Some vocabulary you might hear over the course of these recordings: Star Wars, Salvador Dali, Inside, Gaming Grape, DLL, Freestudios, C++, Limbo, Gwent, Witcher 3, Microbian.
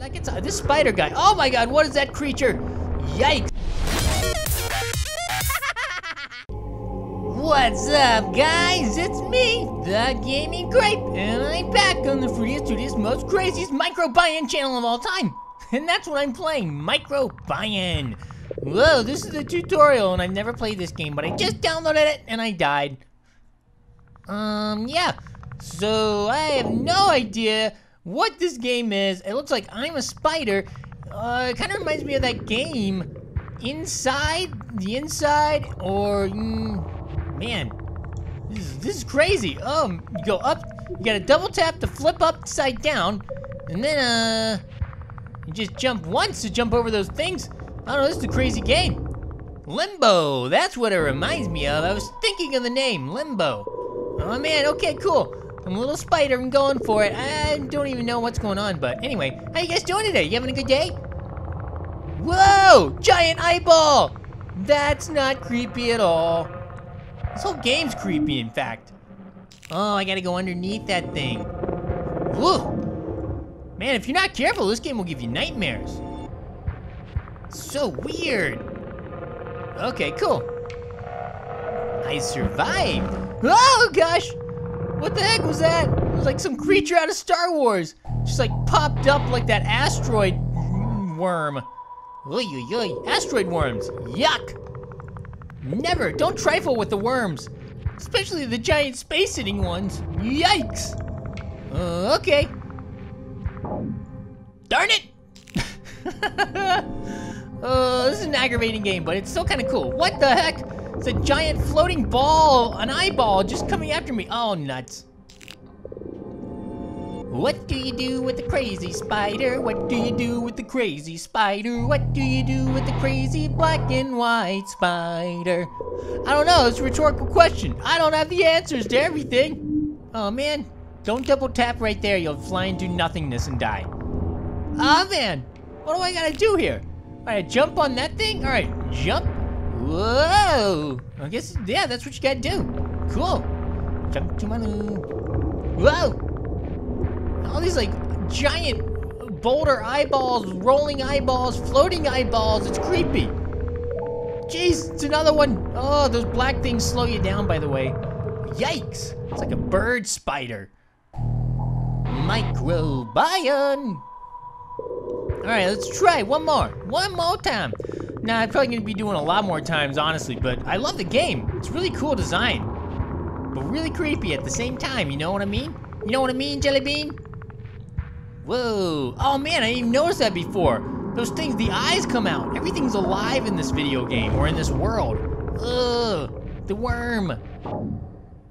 Like it's this spider guy. Oh my god, what is that creature? Yikes. What's up, guys? It's me, the Gaming Grape, and I'm back on the Freestudios' most craziest Microbian channel of all time. And that's what I'm playing, Microbian. Whoa, this is a tutorial, and I've never played this game, but I just downloaded it, and I died. Yeah. So, I have no idea what this game is. It looks like I'm a spider. It kind of reminds me of that game, Inside, or... man, this is crazy. You go up, you gotta double tap to flip upside down, and then, you just jump once to jump over those things. I don't know, this is a crazy game. Limbo, that's what it reminds me of. I was thinking of the name, Limbo. Oh man, okay, cool. I'm a little spider, I'm going for it. I don't even know what's going on, but anyway. How you guys doing today? You having a good day? Whoa, giant eyeball! That's not creepy at all. This whole game's creepy, in fact. Oh, I gotta go underneath that thing. Whoa! Man, if you're not careful, this game will give you nightmares. So weird. Okay, cool. I survived. Oh, gosh. What the heck was that? It was like some creature out of Star Wars. Just like popped up like that asteroid worm. Oy, oy, oy. Asteroid worms. Yuck. Never. Don't trifle with the worms. Especially the giant space-sitting ones. Yikes. Okay. Darn it. Oh, this is an aggravating game, but it's still kind of cool. What the heck? It's a giant floating ball, an eyeball just coming after me. Oh, nuts. What do you do with the crazy spider? What do you do with the crazy spider? What do you do with the crazy black and white spider? I don't know. It's a rhetorical question. I don't have the answers to everything. Oh, man. Don't double tap right there. You'll fly into nothingness and die. Oh, man. What do I gotta do here? Alright, jump on that thing? Alright, jump. Whoa! I guess, yeah, that's what you gotta do. Cool. Jump to my loo. Whoa! All these, like, giant boulder eyeballs, rolling eyeballs, floating eyeballs. It's creepy. Jeez, it's another one. Oh, those black things slow you down, by the way. Yikes! It's like a bird spider. Microbian! Alright, let's try one more time. Nah, I'm probably gonna be doing a lot more times, honestly, but I love the game. It's really cool design, but really creepy at the same time, you know what I mean? You know what I mean, Jelly Bean? Whoa, oh man, I didn't even notice that before. Those things, the eyes come out. Everything's alive in this video game, or in this world. Ugh, the worm.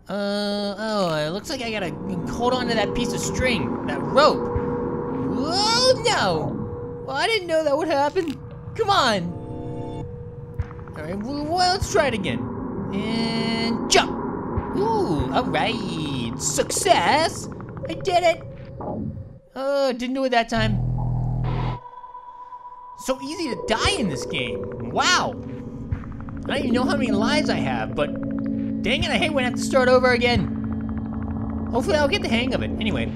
Oh, it looks like I gotta hold on to that piece of string, that rope. Whoa, no. Well, I didn't know that would happen. Come on. All right, well, let's try it again. And jump. Ooh, all right. Success. I did it. Oh, didn't do it that time. So easy to die in this game. Wow. I don't even know how many lives I have, but dang it, I hate when I have to start over again. Hopefully I'll get the hang of it. Anyway,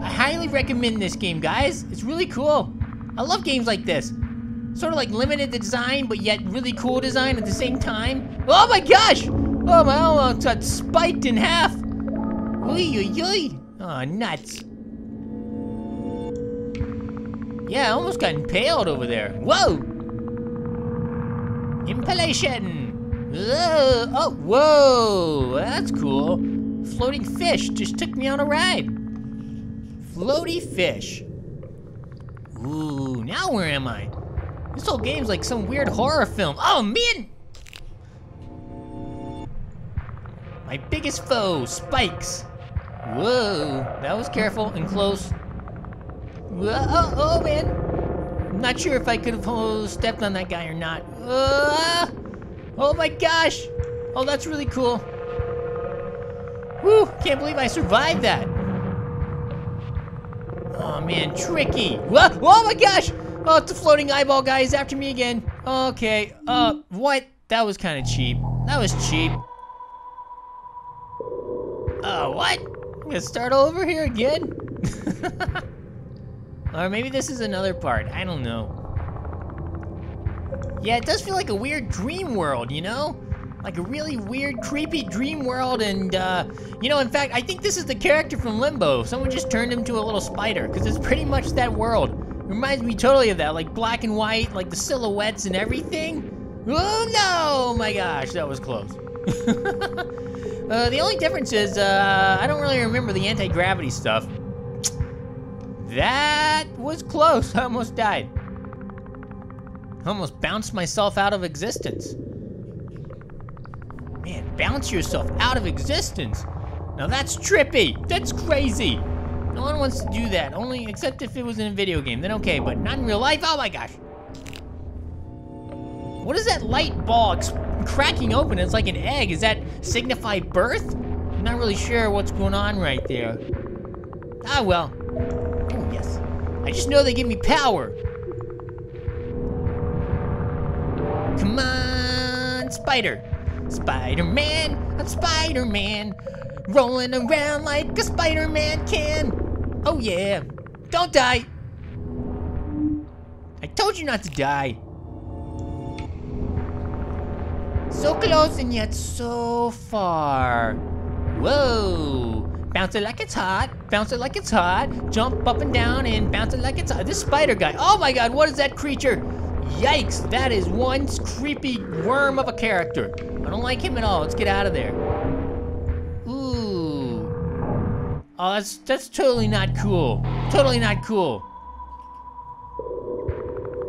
I highly recommend this game, guys. It's really cool. I love games like this. Sort of like limited design, but yet really cool design at the same time. Oh my gosh! Oh, my elbow got spiked in half. Oy, oy, oy. Oh, nuts. Yeah, I almost got impaled over there. Whoa! Impalation. Whoa. Oh, whoa. That's cool. Floating fish just took me on a ride. Floaty fish. Ooh, now where am I? This whole game's like some weird horror film. Oh, man! My biggest foe, spikes. Whoa, that was careful and close. Whoa, oh man. I'm not sure if I could have stepped on that guy or not. Oh my gosh. Oh, that's really cool. Whew, can't believe I survived that. Oh man, tricky. Whoa, oh my gosh! Oh, it's a floating eyeball guy. He's after me again. Okay, what? That was kind of cheap. That was cheap. Oh, what? I'm gonna start over here again? Or maybe this is another part, I don't know. Yeah, it does feel like a weird dream world, you know? Like a really weird, creepy dream world, and you know, in fact, I think this is the character from Limbo. Someone just turned him to a little spider, because it's pretty much that world. Reminds me totally of that, like black and white, like the silhouettes and everything. Oh no, my gosh, that was close. The only difference is, I don't really remember the anti-gravity stuff. That was close, I almost died. I almost bounced myself out of existence. Man, bounce yourself out of existence. Now that's trippy, that's crazy. No one wants to do that, only except if it was in a video game, then okay, but not in real life, oh my gosh. What is that light ball cracking open? It's like an egg. Is that signify birth? I'm not really sure what's going on right there. Ah, well. Oh, yes. I just know they give me power. Come on, spider. Spider-Man, I'm Spider-Man. Rolling around like a Spider-Man can. Oh, yeah. Don't die. I told you not to die. So close and yet so far. Whoa. Bounce it like it's hot. Bounce it like it's hot. Jump up and down and bounce it like it's hot. This spider guy. Oh my god, what is that creature? Yikes, that is one creepy worm of a character. I don't like him at all. Let's get out of there. Ooh. Oh, that's totally not cool. Totally not cool.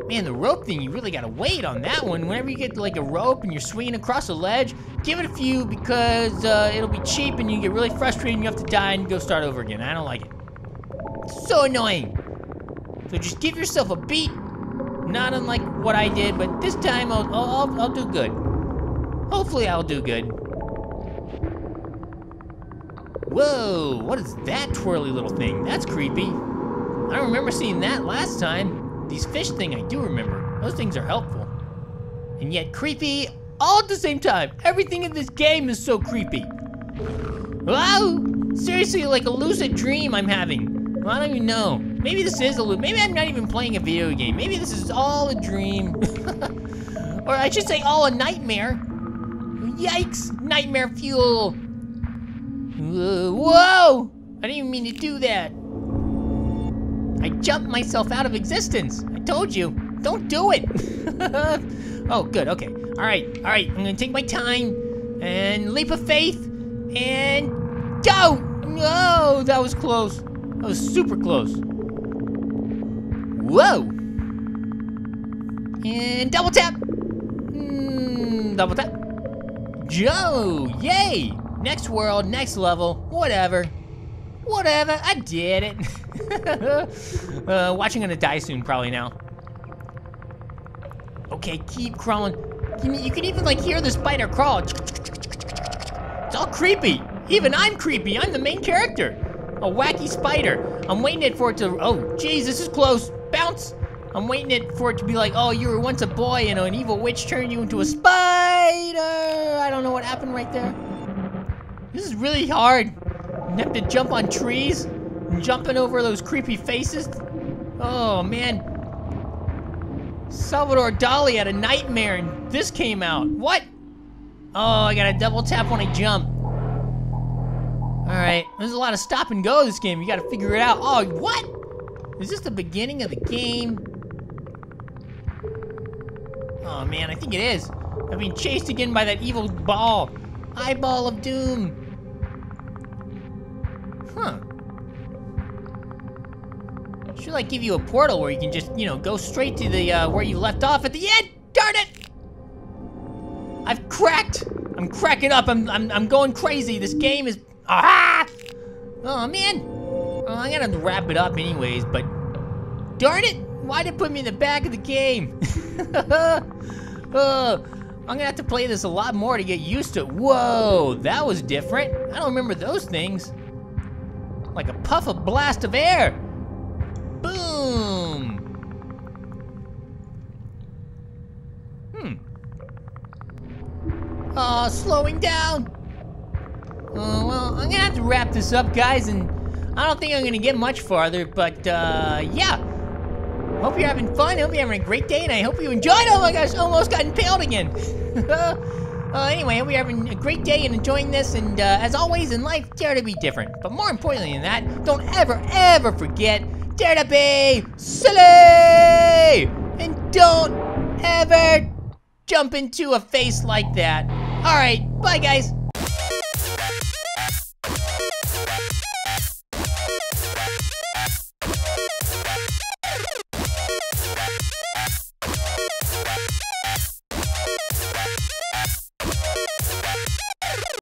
Man, the rope thing, you really gotta wait on that one. Whenever you get like a rope and you're swinging across a ledge, give it a few because it'll be cheap and you get really frustrated and you have to die and go start over again. I don't like it. It's so annoying. So just give yourself a beat, not unlike what I did, but this time I'll do good. Hopefully I'll do good. Whoa, what is that twirly little thing? That's creepy. I don't remember seeing that last time. These fish thing, I do remember. Those things are helpful. And yet creepy all at the same time. Everything in this game is so creepy. Wow, seriously, like a lucid dream I'm having. I don't even know. Maybe this is a loop. Maybe I'm not even playing a video game. Maybe this is all a dream. Or I should say all a nightmare. Yikes, nightmare fuel. Whoa, I didn't even mean to do that. I jumped myself out of existence. I told you, don't do it. Oh, good, okay. All right, I'm gonna take my time and leap of faith and go! No, that was close. That was super close. Whoa! And double tap. Double tap. Joe, yay! Next world, next level, whatever. Whatever, I did it. Watching gonna die soon, probably now. Okay, keep crawling. You can even like hear the spider crawl. It's all creepy. Even I'm creepy, I'm the main character. A wacky spider. I'm waiting for it to, oh geez, this is close. Bounce. I'm waiting for it to be like, oh, you were once a boy and an evil witch turned you into a spider. I don't know what happened right there. This is really hard. You have to jump on trees, jumping over those creepy faces. Oh man, Salvador Dali had a nightmare and this came out. What? Oh, I gotta double tap when I jump. All right, there's a lot of stop and go this game. You gotta figure it out. Oh, what? Is this the beginning of the game? Oh man, I think it is. I've been chased again by that evil ball. Eyeball of doom. Huh. Should like give you a portal where you can just, you know, go straight to the where you left off at the end. Darn it! I've cracked. I'm cracking up. I'm going crazy. This game is. Ah! Oh man. Oh, I'm gonna wrap it up anyways. But darn it! Why did it put me in the back of the game? Oh, I'm gonna have to play this a lot more to get used to it. Whoa, that was different. I don't remember those things. Like a puff of blast of air. Boom. Hmm. Oh, slowing down. Oh, well, I'm gonna have to wrap this up, guys, and I don't think I'm gonna get much farther, but yeah. Hope you're having fun. Hope you're having a great day, and I hope you enjoyed. Oh my gosh, almost got impaled again. Anyway, hope you're having a great day and enjoying this. And as always in life, dare to be different. But more importantly than that, don't ever, ever forget, dare to be silly, and don't ever jump into a face like that. All right, bye guys.